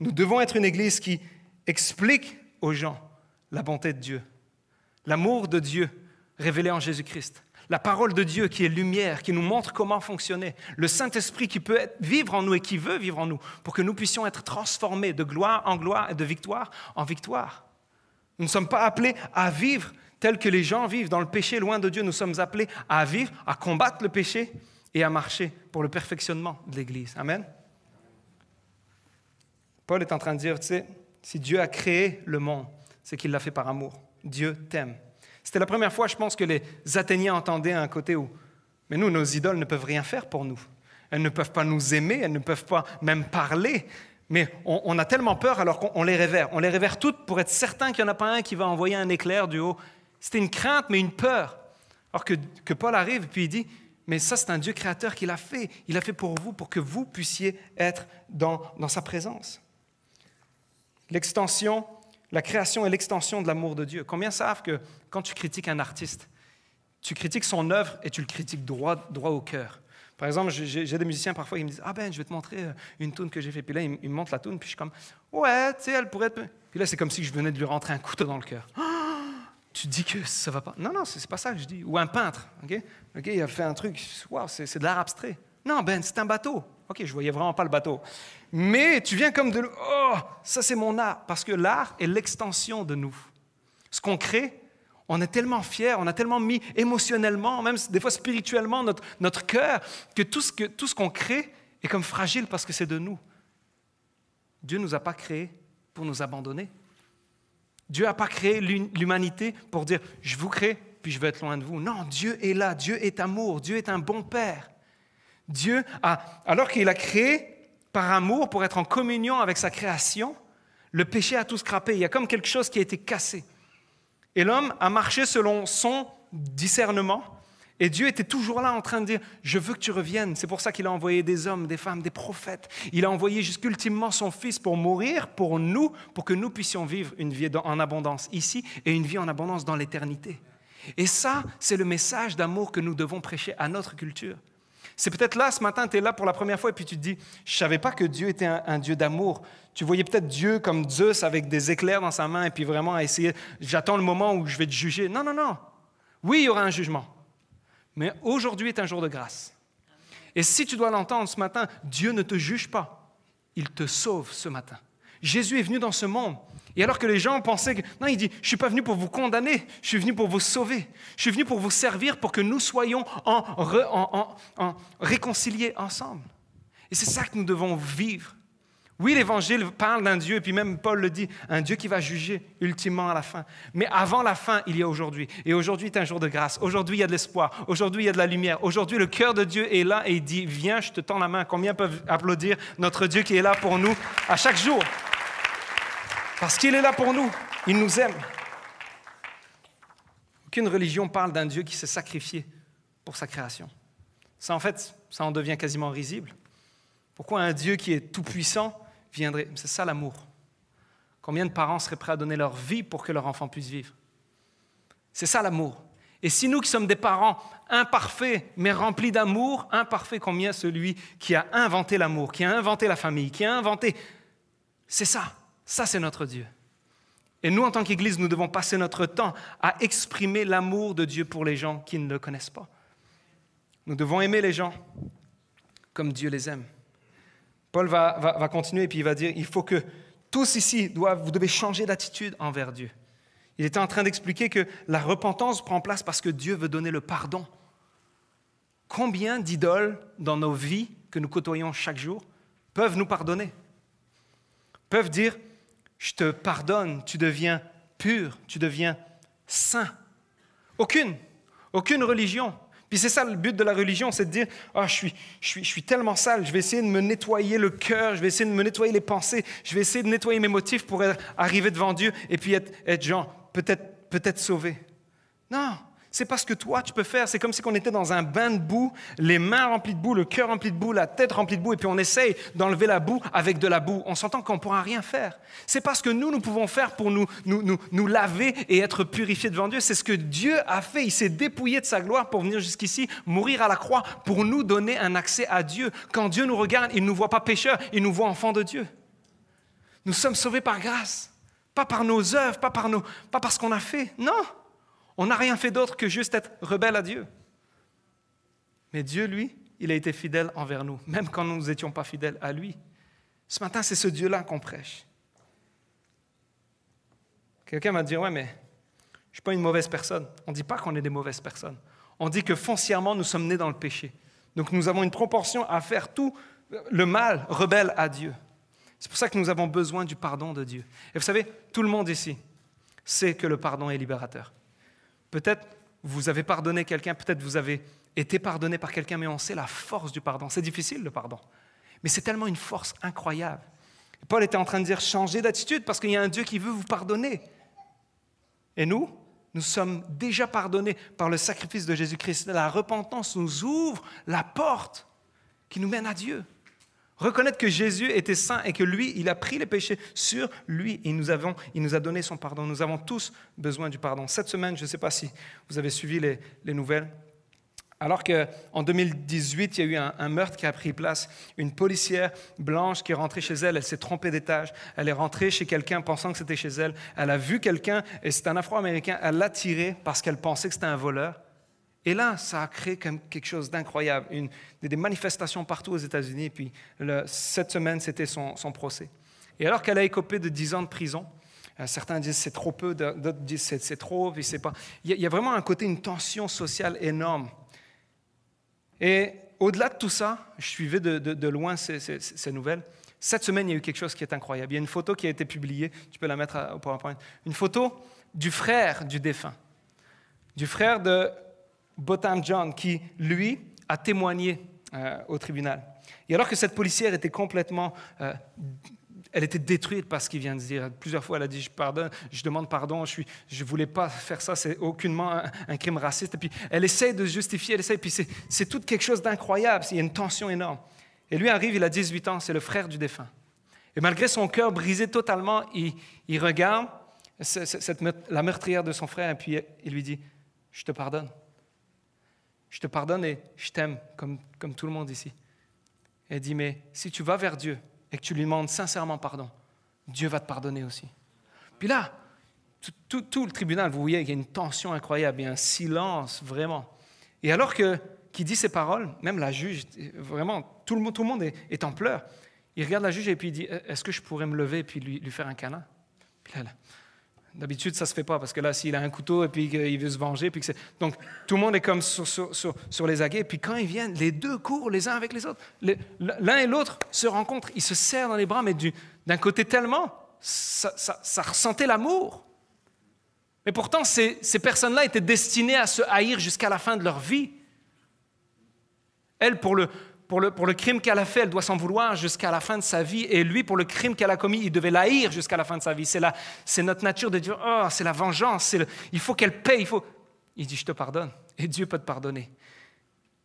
Nous devons être une église qui explique aux gens la bonté de Dieu, l'amour de Dieu révélé en Jésus-Christ, La parole de Dieu qui est lumière, qui nous montre comment fonctionner. Le Saint-Esprit qui peut vivre en nous et qui veut vivre en nous pour que nous puissions être transformés de gloire en gloire et de victoire en victoire. Nous ne sommes pas appelés à vivre tel que les gens vivent dans le péché loin de Dieu. Nous sommes appelés à vivre, à combattre le péché et à marcher pour le perfectionnement de l'Église. Amen. Paul est en train de dire, tu sais, si Dieu a créé le monde, c'est qu'il l'a fait par amour. Dieu t'aime. C'était la première fois, je pense, que les Athéniens entendaient un côté où, mais nous, nos idoles ne peuvent rien faire pour nous. Elles ne peuvent pas nous aimer, elles ne peuvent pas même parler. Mais on a tellement peur alors qu'on les révère. On les révère toutes pour être certain qu'il n'y en a pas un qui va envoyer un éclair du haut. C'était une crainte, mais une peur. Alors que Paul arrive et puis il dit, mais ça, c'est un Dieu créateur qui l'a fait. Il l'a fait pour vous, pour que vous puissiez être dans sa présence. L'extension, la création et l'extension de l'amour de Dieu. Combien savent que quand tu critiques un artiste, tu critiques son œuvre et tu le critiques droit au cœur. Par exemple, j'ai des musiciens parfois qui me disent « Ah ben, je vais te montrer une tune que j'ai fait. » Puis là, ils me montrent la tune, puis je suis comme « Ouais, tu sais, elle pourrait être... » Puis là, c'est comme si je venais de lui rentrer un couteau dans le cœur. Ah, tu dis que ça va pas. Non, non, c'est pas ça que je dis. Ou un peintre, OK, il a fait un truc, waouh, c'est de l'art abstrait. Non, ben, c'est un bateau. OK, je voyais vraiment pas le bateau. Mais tu viens comme de... Oh, ça, c'est mon art. Parce que l'art est l'extension de nous. Ce qu'on crée, on est tellement fiers, on a tellement mis émotionnellement, même des fois spirituellement, notre cœur, que tout ce qu'on crée est comme fragile parce que c'est de nous. Dieu ne nous a pas créés pour nous abandonner. Dieu n'a pas créé l'humanité pour dire « Je vous crée, puis je vais être loin de vous ». Non, Dieu est là, Dieu est amour, Dieu est un bon Père. Dieu a, alors qu'il a créé par amour pour être en communion avec sa création, le péché a tout scrapé. Il y a comme quelque chose qui a été cassé. Et l'homme a marché selon son discernement. Et Dieu était toujours là en train de dire « Je veux que tu reviennes ». C'est pour ça qu'il a envoyé des hommes, des femmes, des prophètes. Il a envoyé jusqu'ultimement son Fils pour mourir pour nous, pour que nous puissions vivre une vie en abondance ici et une vie en abondance dans l'éternité. Et ça, c'est le message d'amour que nous devons prêcher à notre culture. C'est peut-être là, ce matin, tu es là pour la première fois et puis tu te dis « Je ne savais pas que Dieu était un Dieu d'amour ». Tu voyais peut-être Dieu comme Zeus avec des éclairs dans sa main et puis vraiment à essayer « J'attends le moment où je vais te juger ». Non, non, non. Oui, il y aura un jugement. Mais aujourd'hui est un jour de grâce. Et si tu dois l'entendre ce matin, Dieu ne te juge pas. Il te sauve ce matin. Jésus est venu dans ce monde. Et alors que les gens pensaient que... Non, il dit, je ne suis pas venu pour vous condamner, je suis venu pour vous sauver. Je suis venu pour vous servir, pour que nous soyons réconciliés ensemble. Et c'est ça que nous devons vivre. Oui, l'Évangile parle d'un Dieu, et puis même Paul le dit, un Dieu qui va juger ultimement à la fin. Mais avant la fin, il y a aujourd'hui. Et aujourd'hui est un jour de grâce. Aujourd'hui, il y a de l'espoir. Aujourd'hui, il y a de la lumière. Aujourd'hui, le cœur de Dieu est là et il dit, viens, je te tends la main. Combien peuvent applaudir notre Dieu qui est là pour nous à chaque jour ? Parce qu'il est là pour nous, il nous aime. Aucune religion parle d'un Dieu qui s'est sacrifié pour sa création. Ça, en fait, ça en devient quasiment risible. Pourquoi un Dieu qui est tout-puissant viendrait? C'est ça l'amour. Combien de parents seraient prêts à donner leur vie pour que leur enfant puisse vivre? C'est ça l'amour. Et si nous qui sommes des parents imparfaits, mais remplis d'amour, imparfaits, combien celui qui a inventé l'amour, qui a inventé la famille, qui a inventé... C'est ça. Ça, c'est notre Dieu. Et nous, en tant qu'Église, nous devons passer notre temps à exprimer l'amour de Dieu pour les gens qui ne le connaissent pas. Nous devons aimer les gens comme Dieu les aime. Paul va continuer et puis il va dire, il faut que tous ici, vous devez changer d'attitude envers Dieu. Il était en train d'expliquer que la repentance prend place parce que Dieu veut donner le pardon. Combien d'idoles dans nos vies que nous côtoyons chaque jour peuvent nous pardonner? Peuvent dire, je te pardonne, tu deviens pur, tu deviens saint. Aucune religion. Puis c'est ça le but de la religion, c'est de dire, oh, je suis tellement sale, je vais essayer de me nettoyer le cœur, je vais essayer de me nettoyer les pensées, je vais essayer de nettoyer mes motifs pour arriver devant Dieu et puis être genre, peut-être sauvé. Non, c'est pas ce que toi tu peux faire, c'est comme si on était dans un bain de boue, les mains remplies de boue, le cœur rempli de boue, la tête remplie de boue, et puis on essaye d'enlever la boue avec de la boue. On s'entend qu'on ne pourra rien faire. C'est pas ce que nous pouvons faire pour nous laver et être purifiés devant Dieu. C'est ce que Dieu a fait. Il s'est dépouillé de sa gloire pour venir jusqu'ici, mourir à la croix, pour nous donner un accès à Dieu. Quand Dieu nous regarde, il ne nous voit pas pécheurs, il nous voit enfants de Dieu. Nous sommes sauvés par grâce, pas par nos œuvres, pas parce qu'on a fait, non. On n'a rien fait d'autre que juste être rebelle à Dieu. Mais Dieu, lui, il a été fidèle envers nous, même quand nous n'étions pas fidèles à lui. Ce matin, c'est ce Dieu-là qu'on prêche. Quelqu'un m'a dit « Ouais, mais je ne suis pas une mauvaise personne. » On ne dit pas qu'on est des mauvaises personnes. On dit que foncièrement, nous sommes nés dans le péché. Donc nous avons une proportion à faire tout le mal rebelle à Dieu. C'est pour ça que nous avons besoin du pardon de Dieu. Et vous savez, tout le monde ici sait que le pardon est libérateur. Peut-être vous avez pardonné quelqu'un, peut-être vous avez été pardonné par quelqu'un, mais on sait la force du pardon. C'est difficile le pardon, mais c'est tellement une force incroyable. Paul était en train de dire « changez d'attitude parce qu'il y a un Dieu qui veut vous pardonner ». Et nous, nous sommes déjà pardonnés par le sacrifice de Jésus-Christ. La repentance nous ouvre la porte qui nous mène à Dieu. Reconnaître que Jésus était saint et que lui, il a pris les péchés sur lui. Et il nous a donné son pardon. Nous avons tous besoin du pardon. Cette semaine, je ne sais pas si vous avez suivi les nouvelles. Alors qu'en 2018, il y a eu un meurtre qui a pris place. Une policière blanche qui est rentrée chez elle, elle s'est trompée d'étage. Elle est rentrée chez quelqu'un pensant que c'était chez elle. Elle a vu quelqu'un, et c'est un Afro-Américain, elle l'a tiré parce qu'elle pensait que c'était un voleur. Et là, ça a créé comme quelque chose d'incroyable. Des manifestations partout aux États-Unis. Et puis cette semaine, c'était son procès. Et alors qu'elle a écopé de 10 ans de prison, certains disent c'est trop peu, d'autres disent c'est trop, puis c'est pas. Il y a vraiment un côté, une tension sociale énorme. Et au-delà de tout ça, je suivais de loin ces nouvelles. Cette semaine, il y a eu quelque chose qui est incroyable. Il y a une photo qui a été publiée, tu peux la mettre au PowerPoint. Une photo du frère du défunt, du frère de Botham John, qui, lui, a témoigné au tribunal. Et alors que cette policière était complètement... elle était détruite par ce qu'il vient de dire. Plusieurs fois, elle a dit « je pardonne, je demande pardon, je ne voulais pas faire ça, c'est aucunement un crime raciste ». Et puis, elle essaie de se justifier, elle essaie, puis c'est tout quelque chose d'incroyable, il y a une tension énorme. Et lui arrive, il a 18 ans, c'est le frère du défunt. Et malgré son cœur brisé totalement, il regarde la meurtrière de son frère, et puis il lui dit « je te pardonne. Je te pardonne et je t'aime, comme tout le monde ici ». Elle dit « mais si tu vas vers Dieu, et que tu lui demandes sincèrement pardon, Dieu va te pardonner aussi. » Puis là, tout le tribunal, vous voyez, il y a une tension incroyable, il y a un silence, vraiment. Et alors qu'il dit ces paroles, même la juge, vraiment, tout le monde est en pleurs. Il regarde la juge et puis il dit, est-ce que je pourrais me lever et puis lui faire un câlin? Puis là, d'habitude, ça ne se fait pas, parce que là, s'il a un couteau et puis qu'il veut se venger, puis donc tout le monde est comme sur les aguets. Et puis quand ils viennent, les deux courent les uns avec les autres. L'un et l'autre se rencontrent, ils se serrent dans les bras, mais d'un côté tellement, ça ressentait l'amour. Mais pourtant, ces personnes-là étaient destinées à se haïr jusqu'à la fin de leur vie. Elle, pour le crime qu'elle a fait, elle doit s'en vouloir jusqu'à la fin de sa vie. Et lui, pour le crime qu'elle a commis, il devait la haïr jusqu'à la fin de sa vie. C'est notre nature de dire, oh, c'est la vengeance, il faut qu'elle paye. Il dit, je te pardonne. Et Dieu peut te pardonner.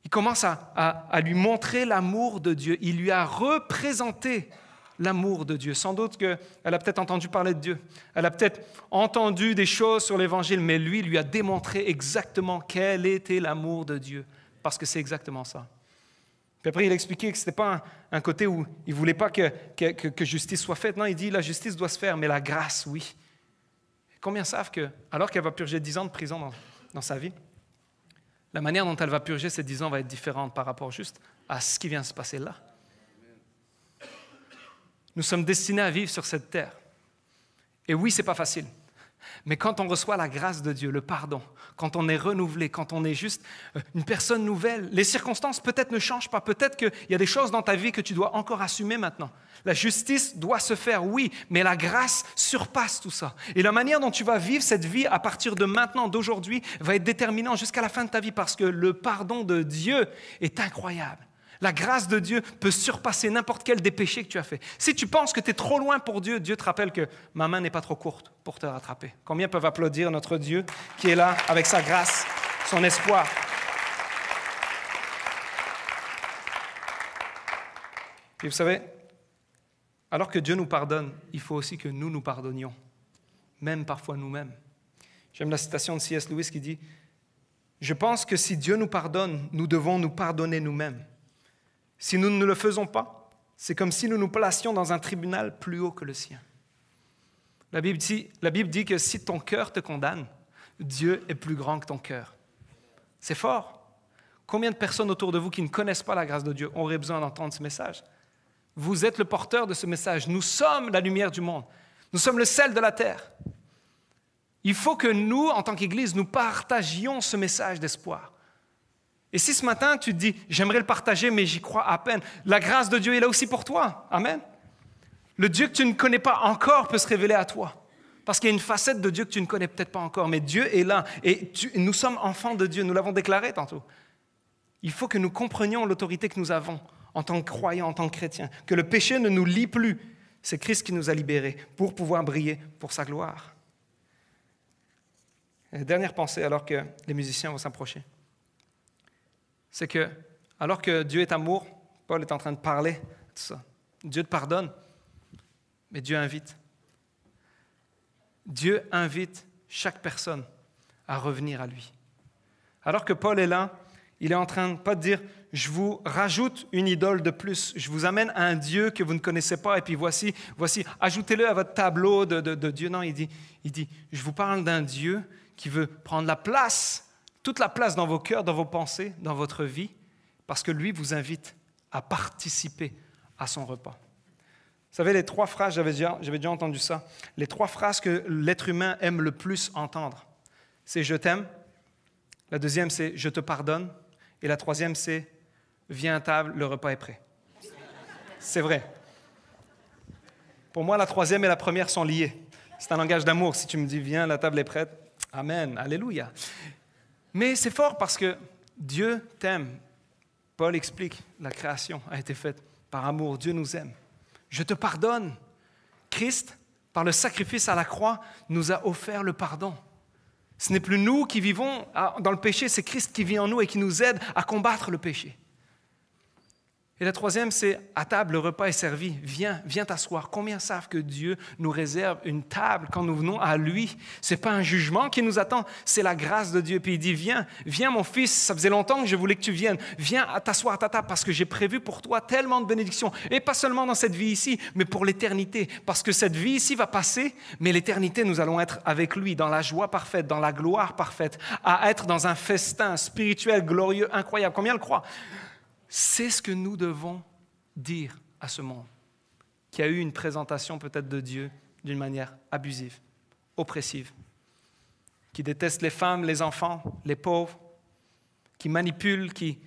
Il commence à lui montrer l'amour de Dieu. Il lui a représenté l'amour de Dieu. Sans doute qu'elle a peut-être entendu parler de Dieu. Elle a peut-être entendu des choses sur l'Évangile, mais lui a démontré exactement quel était l'amour de Dieu. Parce que c'est exactement ça. Puis après, il expliquait que ce n'était pas un côté où il ne voulait pas que justice soit faite. Non, il dit, la justice doit se faire, mais la grâce, oui. Combien savent que, alors qu'elle va purger 10 ans de prison dans sa vie, la manière dont elle va purger ces 10 ans va être différente par rapport juste à ce qui vient de se passer là. Nous sommes destinés à vivre sur cette terre. Et oui, ce n'est pas facile. Mais quand on reçoit la grâce de Dieu, le pardon, quand on est renouvelé, quand on est juste une personne nouvelle, les circonstances peut-être ne changent pas, peut-être qu'il y a des choses dans ta vie que tu dois encore assumer maintenant. La justice doit se faire, oui, mais la grâce surpasse tout ça. Et la manière dont tu vas vivre cette vie à partir de maintenant, d'aujourd'hui, va être déterminante jusqu'à la fin de ta vie parce que le pardon de Dieu est incroyable. La grâce de Dieu peut surpasser n'importe quel des péchés que tu as fait. Si tu penses que tu es trop loin pour Dieu, Dieu te rappelle que ma main n'est pas trop courte pour te rattraper. Combien peuvent applaudir notre Dieu qui est là avec sa grâce, son espoir? Et vous savez, alors que Dieu nous pardonne, il faut aussi que nous nous pardonnions, même parfois nous-mêmes. J'aime la citation de C.S. Lewis qui dit « Je pense que si Dieu nous pardonne, nous devons nous pardonner nous-mêmes. » Si nous ne le faisons pas, c'est comme si nous nous placions dans un tribunal plus haut que le sien. La Bible dit que si ton cœur te condamne, Dieu est plus grand que ton cœur. C'est fort. Combien de personnes autour de vous qui ne connaissent pas la grâce de Dieu auraient besoin d'entendre ce message? Vous êtes le porteur de ce message. Nous sommes la lumière du monde. Nous sommes le sel de la terre. Il faut que nous, en tant qu'Église, nous partagions ce message d'espoir. Et si ce matin, tu te dis, j'aimerais le partager, mais j'y crois à peine, la grâce de Dieu est là aussi pour toi. Amen. Le Dieu que tu ne connais pas encore peut se révéler à toi. Parce qu'il y a une facette de Dieu que tu ne connais peut-être pas encore, mais Dieu est là. Et nous sommes enfants de Dieu, nous l'avons déclaré tantôt. Il faut que nous comprenions l'autorité que nous avons en tant que croyants, en tant que chrétiens, que le péché ne nous lie plus. C'est Christ qui nous a libérés pour pouvoir briller pour sa gloire. Et dernière pensée, alors que les musiciens vont s'approcher. C'est que, alors que Dieu est amour, Paul est en train de parler de tout ça. Dieu te pardonne, mais Dieu invite. Dieu invite chaque personne à revenir à lui. Alors que Paul est là, il est en train pas de dire « je vous rajoute une idole de plus, je vous amène à un Dieu que vous ne connaissez pas et puis voici ajoutez-le à votre tableau de Dieu ». Non, il dit « je vous parle d'un Dieu qui veut prendre la place ». Toute la place dans vos cœurs, dans vos pensées, dans votre vie, parce que lui vous invite à participer à son repas. Vous savez, les trois phrases, j'avais déjà entendu ça, les trois phrases que l'être humain aime le plus entendre, c'est « je t'aime », la deuxième c'est « je te pardonne » et la troisième c'est « viens à table, le repas est prêt ». C'est vrai. Pour moi, la troisième et la première sont liées. C'est un langage d'amour. Si tu me dis « viens, la table est prête », amen, alléluia. Mais c'est fort parce que Dieu t'aime. Paul explique, la création a été faite par amour. Dieu nous aime. Je te pardonne. Christ, par le sacrifice à la croix, nous a offert le pardon. Ce n'est plus nous qui vivons dans le péché, c'est Christ qui vit en nous et qui nous aide à combattre le péché. Et la troisième, c'est à table, le repas est servi. Viens t'asseoir. Combien savent que Dieu nous réserve une table quand nous venons à lui? Ce n'est pas un jugement qui nous attend, c'est la grâce de Dieu. Puis il dit, viens mon fils, ça faisait longtemps que je voulais que tu viennes. Viens t'asseoir à ta table parce que j'ai prévu pour toi tellement de bénédictions. Et pas seulement dans cette vie ici, mais pour l'éternité. Parce que cette vie ici va passer, mais l'éternité, nous allons être avec lui, dans la joie parfaite, dans la gloire parfaite, à être dans un festin spirituel, glorieux, incroyable. Combien le croient? C'est ce que nous devons dire à ce monde, qui a eu une présentation peut-être de Dieu d'une manière abusive, oppressive, qui déteste les femmes, les enfants, les pauvres, qui manipule, qui,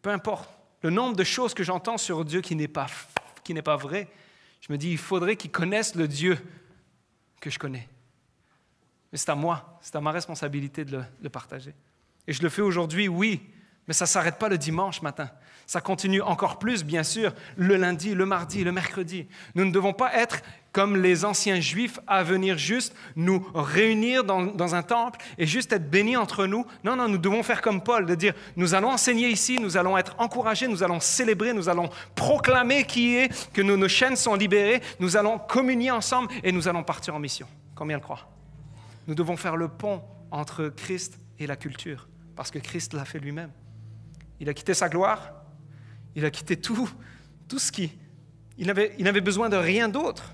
peu importe, le nombre de choses que j'entends sur Dieu qui n'est pas vrai, je me dis, il faudrait qu'ils connaissent le Dieu que je connais. Mais c'est à moi, c'est à ma responsabilité de le partager. Et je le fais aujourd'hui, oui. Mais ça ne s'arrête pas le dimanche matin. Ça continue encore plus, bien sûr, le lundi, le mardi, le mercredi. Nous ne devons pas être comme les anciens juifs à venir juste nous réunir dans un temple et juste être bénis entre nous. Non, non, nous devons faire comme Paul, de dire, nous allons enseigner ici, nous allons être encouragés, nous allons célébrer, nous allons proclamer qui est, que nos chaînes sont libérées, nous allons communier ensemble et nous allons partir en mission. Combien le croient? Nous devons faire le pont entre Christ et la culture, parce que Christ l'a fait lui-même. Il a quitté sa gloire, il a quitté tout ce qui... Il n'avait besoin de rien d'autre.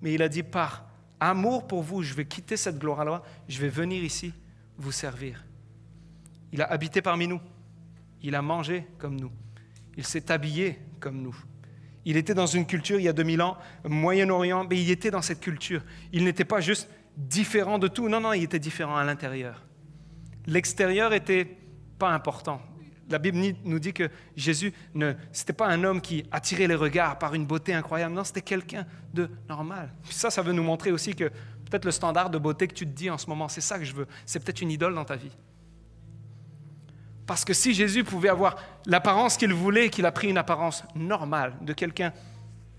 Mais il a dit, par amour pour vous, je vais quitter cette gloire-là, je vais venir ici vous servir. Il a habité parmi nous, il a mangé comme nous, il s'est habillé comme nous. Il était dans une culture, il y a 2000 ans, Moyen-Orient, mais il était dans cette culture. Il n'était pas juste différent de tout, non, non, il était différent à l'intérieur. L'extérieur n'était pas important. La Bible nous dit que Jésus, c'était pas un homme qui attirait les regards par une beauté incroyable. Non, c'était quelqu'un de normal. Puis ça veut nous montrer aussi que peut-être le standard de beauté que tu te dis en ce moment, c'est ça que je veux. C'est peut-être une idole dans ta vie. Parce que si Jésus pouvait avoir l'apparence qu'il voulait, qu'il a pris une apparence normale de quelqu'un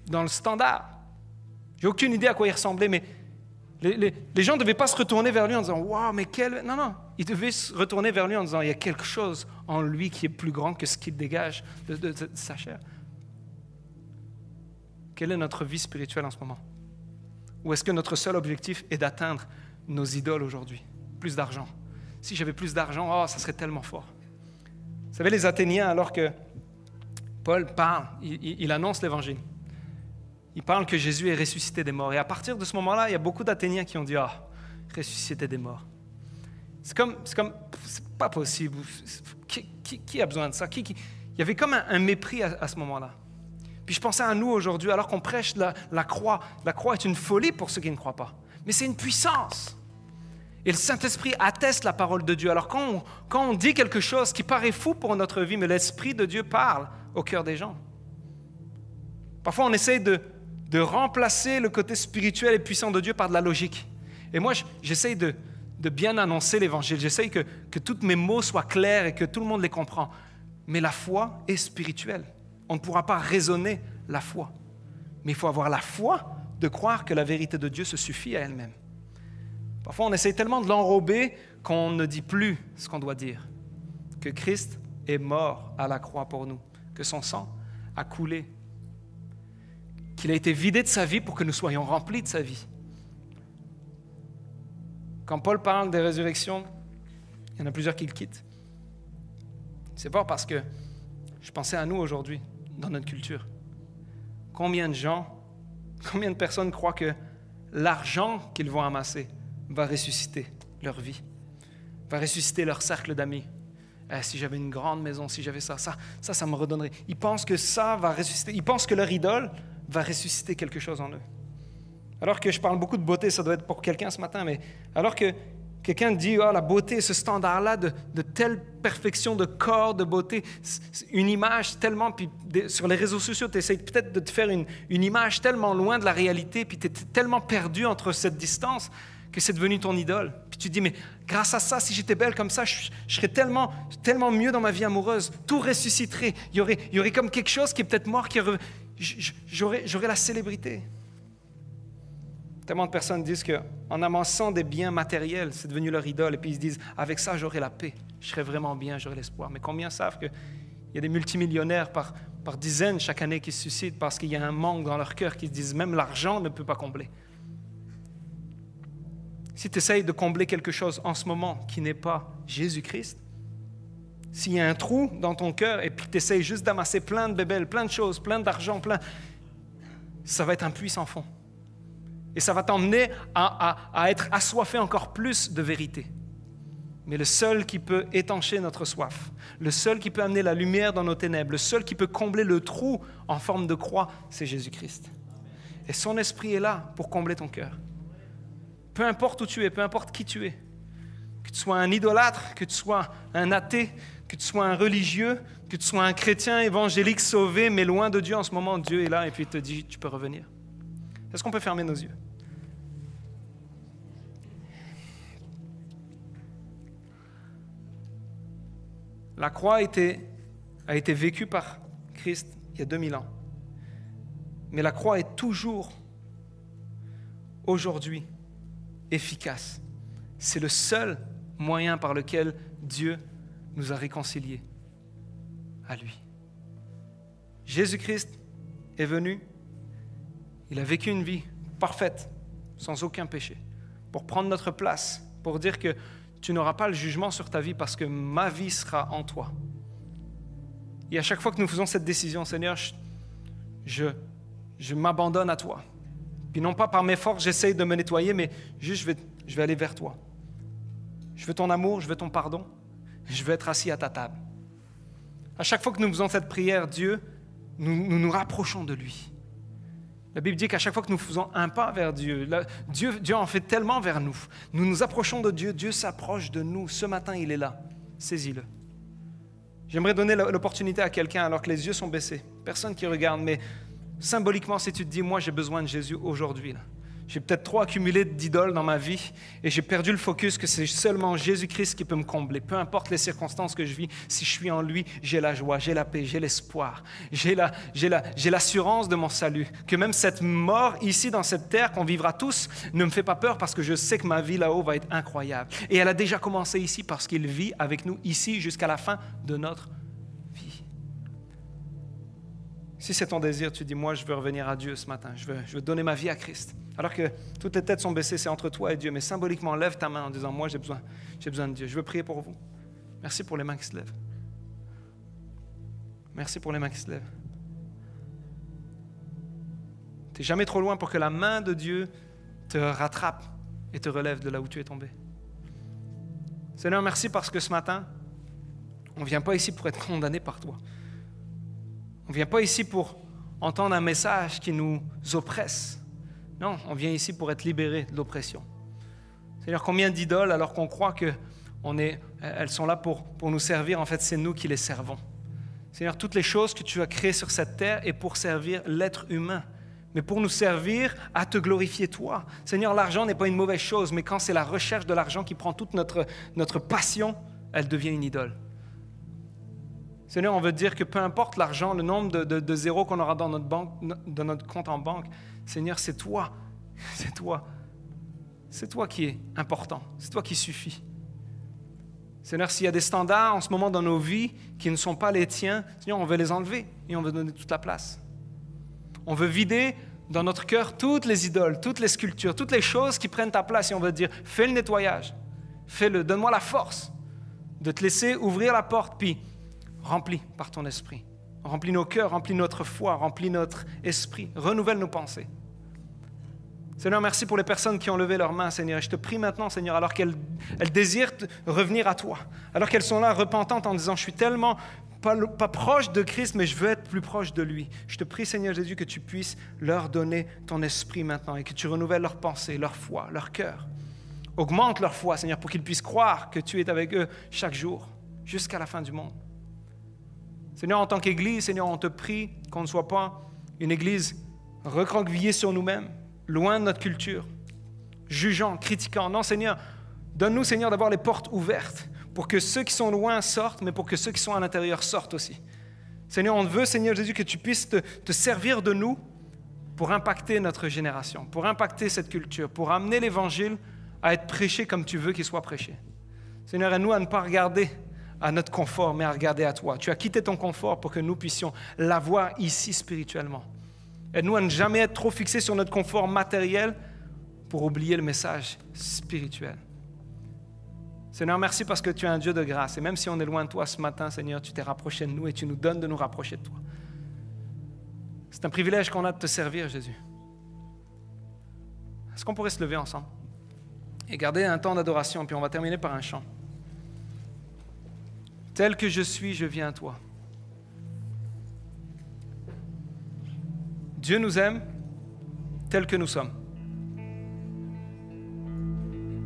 dans le standard, j'ai aucune idée à quoi il ressemblait, mais les gens ne devaient pas se retourner vers lui en disant « Waouh, mais quel... » Non, non, ils devaient se retourner vers lui en disant « Il y a quelque chose en lui qui est plus grand que ce qu'il dégage de sa chair. » Quelle est notre vie spirituelle en ce moment? Ou est-ce que notre seul objectif est d'atteindre nos idoles aujourd'hui? Plus d'argent. Si j'avais plus d'argent, oh, ça serait tellement fort. Vous savez, les Athéniens, alors que Paul parle, il annonce l'Évangile. Il parle que Jésus est ressuscité des morts. Et à partir de ce moment-là, il y a beaucoup d'Athéniens qui ont dit « Ah, ressuscité des morts. » C'est comme « c'est pas possible. Qui a besoin de ça? Il y avait comme un mépris à ce moment-là. Puis je pensais à nous aujourd'hui, alors qu'on prêche la croix. La croix est une folie pour ceux qui ne croient pas, mais c'est une puissance. Et le Saint-Esprit atteste la parole de Dieu. Alors quand on dit quelque chose qui paraît fou pour notre vie, mais l'Esprit de Dieu parle au cœur des gens. Parfois, on essaye de remplacer le côté spirituel et puissant de Dieu par de la logique. Et moi, j'essaye de bien annoncer l'Évangile. J'essaye que tous mes mots soient clairs et que tout le monde les comprend. Mais la foi est spirituelle. On ne pourra pas raisonner la foi. Mais il faut avoir la foi de croire que la vérité de Dieu se suffit à elle-même. Parfois, on essaye tellement de l'enrober qu'on ne dit plus ce qu'on doit dire. Que Christ est mort à la croix pour nous, que son sang a coulé, qu'il a été vidé de sa vie pour que nous soyons remplis de sa vie. Quand Paul parle des résurrections, il y en a plusieurs qui le quittent. C'est fort parce que je pensais à nous aujourd'hui, dans notre culture. Combien de personnes croient que l'argent qu'ils vont amasser va ressusciter leur vie, va ressusciter leur cercle d'amis. Si j'avais une grande maison, si j'avais ça me redonnerait. Ils pensent que ça va ressusciter, ils pensent que leur idole va ressusciter quelque chose en eux. Alors que je parle beaucoup de beauté, ça doit être pour quelqu'un ce matin, mais alors que quelqu'un dit, oh, la beauté, ce standard-là de telle perfection de corps, de beauté, une image tellement, puis sur les réseaux sociaux, tu essayes peut-être de te faire une image tellement loin de la réalité, puis tu es tellement perdu entre cette distance, que c'est devenu ton idole. Puis tu dis, mais grâce à ça, si j'étais belle comme ça, je serais tellement mieux dans ma vie amoureuse. Tout ressusciterait. Il y aurait comme quelque chose qui est peut-être mort, j'aurais la célébrité. Tellement de personnes disent qu'en amassant des biens matériels, c'est devenu leur idole. Et puis ils se disent, avec ça, j'aurai la paix. Je serai vraiment bien, j'aurai l'espoir. Mais combien savent qu'il y a des multimillionnaires par dizaines chaque année qui se suicident parce qu'il y a un manque dans leur cœur, qui se disent, même l'argent ne peut pas combler. Si tu essayes de combler quelque chose en ce moment qui n'est pas Jésus-Christ, s'il y a un trou dans ton cœur et puis tu essayes juste d'amasser plein de bébelles, plein de choses, plein d'argent, ça va être un puits sans fond. Et ça va t'emmener à être assoiffé encore plus de vérité. Mais le seul qui peut étancher notre soif, le seul qui peut amener la lumière dans nos ténèbres, le seul qui peut combler le trou en forme de croix, c'est Jésus-Christ. Et son esprit est là pour combler ton cœur. Peu importe où tu es, peu importe qui tu es, que tu sois un idolâtre, que tu sois un athée, que tu sois un religieux, que tu sois un chrétien évangélique sauvé, mais loin de Dieu en ce moment, Dieu est là et puis il te dit, tu peux revenir. Est-ce qu'on peut fermer nos yeux? La croix a été vécue par Christ il y a 2000 ans, mais la croix est toujours aujourd'hui efficace. C'est le seul moyen par lequel Dieu nous a réconciliés à lui. Jésus-Christ est venu, il a vécu une vie parfaite, sans aucun péché, pour prendre notre place, pour dire que tu n'auras pas le jugement sur ta vie parce que ma vie sera en toi. Et à chaque fois que nous faisons cette décision, Seigneur, je m'abandonne à toi. Puis non pas par mes forces, j'essaye de me nettoyer, mais juste je vais aller vers toi. Je veux ton amour, je veux ton pardon, je veux être assis à ta table. À chaque fois que nous faisons cette prière, Dieu, nous rapprochons de lui. La Bible dit qu'à chaque fois que nous faisons un pas vers Dieu, Dieu en fait tellement vers nous. Nous nous approchons de Dieu, Dieu s'approche de nous. Ce matin, il est là. Saisis-le. J'aimerais donner l'opportunité à quelqu'un alors que les yeux sont baissés. Personne qui regarde, mais symboliquement, si tu te dis, moi j'ai besoin de Jésus aujourd'hui, j'ai peut-être trop accumulé d'idoles dans ma vie et j'ai perdu le focus que c'est seulement Jésus-Christ qui peut me combler. Peu importe les circonstances que je vis, si je suis en lui, j'ai la joie, j'ai la paix, j'ai l'espoir, j'ai l'assurance de mon salut. Que même cette mort ici dans cette terre qu'on vivra tous ne me fait pas peur parce que je sais que ma vie là-haut va être incroyable. Et elle a déjà commencé ici parce qu'il vit avec nous ici jusqu'à la fin de notre vie. Si c'est ton désir, tu dis, moi je veux revenir à Dieu ce matin, je veux donner ma vie à Christ. Alors que toutes les têtes sont baissées, c'est entre toi et Dieu. Mais symboliquement, lève ta main en disant, moi, j'ai besoin de Dieu. Je veux prier pour vous. Merci pour les mains qui se lèvent. Merci pour les mains qui se lèvent. Tu n'es jamais trop loin pour que la main de Dieu te rattrape et te relève de là où tu es tombé. Seigneur, merci parce que ce matin, On ne vient pas ici pour être condamné par toi. On ne vient pas ici pour entendre un message qui nous oppresse. Non, on vient ici pour être libéré de l'oppression. Seigneur, combien d'idoles alors qu'on croit qu'elles sont là pour nous servir, en fait c'est nous qui les servons. Seigneur, toutes les choses que tu as créées sur cette terre est pour servir l'être humain, mais pour nous servir à te glorifier toi. Seigneur, l'argent n'est pas une mauvaise chose, mais quand c'est la recherche de l'argent qui prend toute notre passion, elle devient une idole. Seigneur, on veut dire que peu importe l'argent, le nombre de zéros qu'on aura dans notre compte en banque, Seigneur, c'est toi, c'est toi, c'est toi qui est important, c'est toi qui suffit. Seigneur, s'il y a des standards en ce moment dans nos vies qui ne sont pas les tiens, Seigneur, on veut les enlever et on veut donner toute la place. On veut vider dans notre cœur toutes les idoles, toutes les sculptures, toutes les choses qui prennent ta place et on veut dire, fais le nettoyage, fais-le, donne-moi la force de te laisser ouvrir la porte, puis remplis par ton esprit. Remplis nos cœurs, remplis notre foi, remplis notre esprit, renouvelle nos pensées. Seigneur, merci pour les personnes qui ont levé leurs mains, Seigneur. Et je te prie maintenant, Seigneur, alors qu'elles désirent revenir à toi, alors qu'elles sont là repentantes en disant « Je suis tellement pas proche de Christ, mais je veux être plus proche de lui. » Je te prie, Seigneur Jésus, que tu puisses leur donner ton esprit maintenant et que tu renouvelles leurs pensées, leur foi, leur cœur. Augmente leur foi, Seigneur, pour qu'ils puissent croire que tu es avec eux chaque jour, jusqu'à la fin du monde. Seigneur, en tant qu'Église, Seigneur, on te prie qu'on ne soit pas une Église recroquevillée sur nous-mêmes, loin de notre culture, jugeant, critiquant. Non, Seigneur, donne-nous, Seigneur, d'avoir les portes ouvertes pour que ceux qui sont loin sortent, mais pour que ceux qui sont à l'intérieur sortent aussi. Seigneur, on veut, Seigneur Jésus, que tu puisses te servir de nous pour impacter notre génération, pour impacter cette culture, pour amener l'Évangile à être prêché comme tu veux qu'il soit prêché. Seigneur, aide-nous à ne pas regarder à notre confort, mais à regarder à toi. Tu as quitté ton confort pour que nous puissions l'avoir ici spirituellement. Aide-nous à ne jamais être trop fixés sur notre confort matériel pour oublier le message spirituel. Seigneur, merci parce que tu es un Dieu de grâce. Et même si on est loin de toi ce matin, Seigneur, tu t'es rapproché de nous et tu nous donnes de nous rapprocher de toi. C'est un privilège qu'on a de te servir, Jésus. Est-ce qu'on pourrait se lever ensemble et garder un temps d'adoration, puis on va terminer par un chant. Tel que je suis, je viens à toi. Dieu nous aime tel que nous sommes.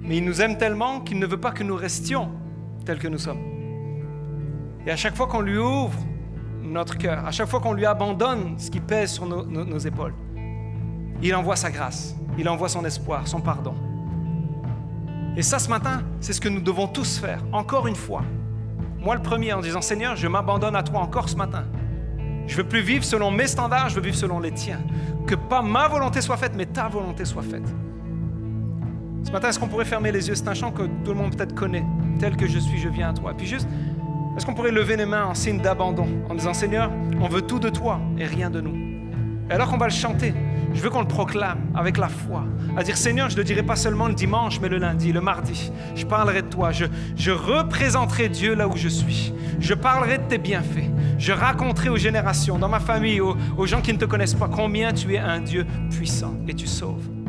Mais il nous aime tellement qu'il ne veut pas que nous restions tels que nous sommes. Et à chaque fois qu'on lui ouvre notre cœur, à chaque fois qu'on lui abandonne ce qui pèse sur nos épaules, il envoie sa grâce, il envoie son espoir, son pardon. Et ça, ce matin, c'est ce que nous devons tous faire, encore une fois. Moi le premier, en disant « Seigneur, je m'abandonne à toi encore ce matin. » Je ne veux plus vivre selon mes standards, je veux vivre selon les tiens. Que pas ma volonté soit faite, mais ta volonté soit faite. Ce matin, est-ce qu'on pourrait fermer les yeux? C'est un chant que tout le monde peut-être connaît. Tel que je suis, je viens à toi. Et puis juste, est-ce qu'on pourrait lever les mains en signe d'abandon, en disant, Seigneur, on veut tout de toi et rien de nous. Et alors qu'on va le chanter, je veux qu'on le proclame avec la foi. À dire, Seigneur, je ne le dirai pas seulement le dimanche, mais le lundi, le mardi. Je parlerai de toi. Je représenterai Dieu là où je suis. Je parlerai de tes bienfaits. Je raconterai aux générations, dans ma famille, aux gens qui ne te connaissent pas, combien tu es un Dieu puissant et tu sauves.